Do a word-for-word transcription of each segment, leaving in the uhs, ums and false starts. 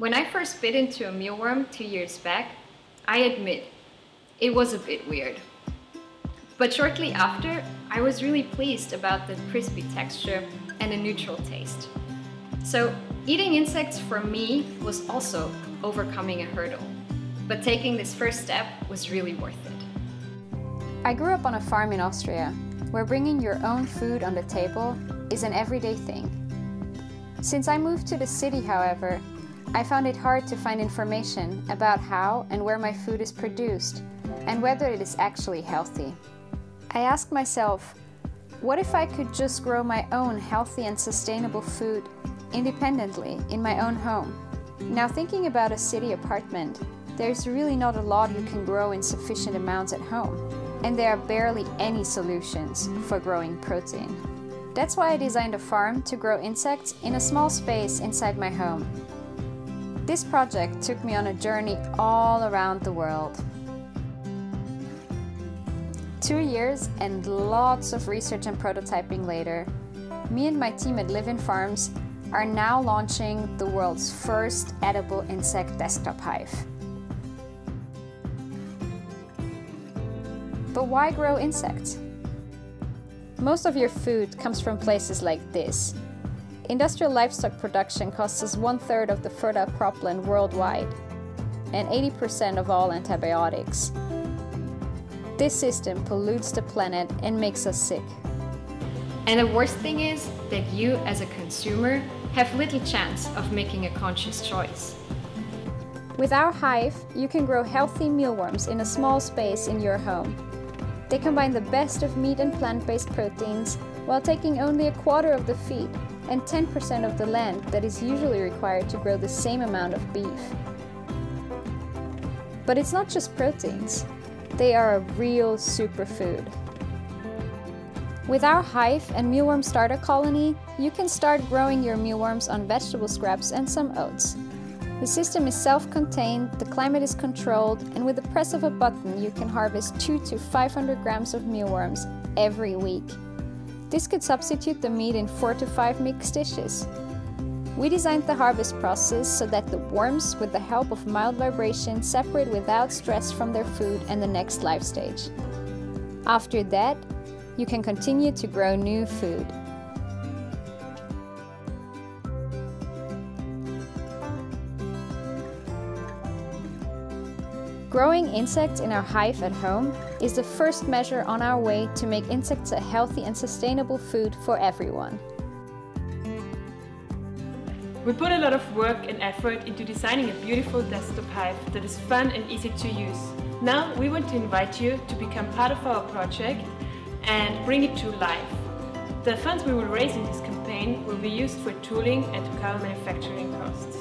When I first bit into a mealworm two years back, I admit, it was a bit weird. But shortly after, I was really pleased about the crispy texture and a neutral taste. So eating insects for me was also overcoming a hurdle, but taking this first step was really worth it. I grew up on a farm in Austria, where bringing your own food on the table is an everyday thing. Since I moved to the city, however, I found it hard to find information about how and where my food is produced and whether it is actually healthy. I asked myself, what if I could just grow my own healthy and sustainable food independently in my own home? Now, thinking about a city apartment, there's really not a lot you can grow in sufficient amounts at home, and there are barely any solutions for growing protein. That's why I designed a farm to grow insects in a small space inside my home. This project took me on a journey all around the world. Two years and lots of research and prototyping later, me and my team at Livin Farms are now launching the world's first edible insect desktop hive. But why grow insects? Most of your food comes from places like this. Industrial livestock production costs us one third of the fertile cropland worldwide and eighty percent of all antibiotics. This system pollutes the planet and makes us sick. And the worst thing is that you, as a consumer, have little chance of making a conscious choice. With our hive, you can grow healthy mealworms in a small space in your home. They combine the best of meat and plant-based proteins while taking only a quarter of the feed and ten percent of the land that is usually required to grow the same amount of beef. But it's not just proteins. They are a real superfood. With our hive and mealworm starter colony, you can start growing your mealworms on vegetable scraps and some oats. The system is self-contained, the climate is controlled, and with the press of a button you can harvest two to five hundred grams of mealworms every week. This could substitute the meat in four to five mixed dishes. We designed the harvest process so that the worms, with the help of mild vibration, separate without stress from their food and the next life stage. After that, you can continue to grow new food. Growing insects in our hive at home is the first measure on our way to make insects a healthy and sustainable food for everyone. We put a lot of work and effort into designing a beautiful desktop hive that is fun and easy to use. Now we want to invite you to become part of our project and bring it to life. The funds we will raise in this campaign will be used for tooling and to cover manufacturing costs.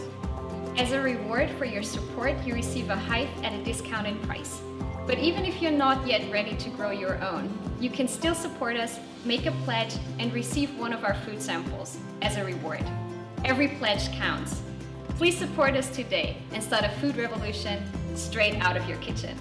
As a reward for your support, you receive a hive at a discounted price. But even if you're not yet ready to grow your own, you can still support us, make a pledge, and receive one of our food samples as a reward. Every pledge counts. Please support us today and start a food revolution straight out of your kitchen.